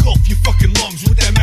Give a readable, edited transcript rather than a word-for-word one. engulf your fucking lungs with that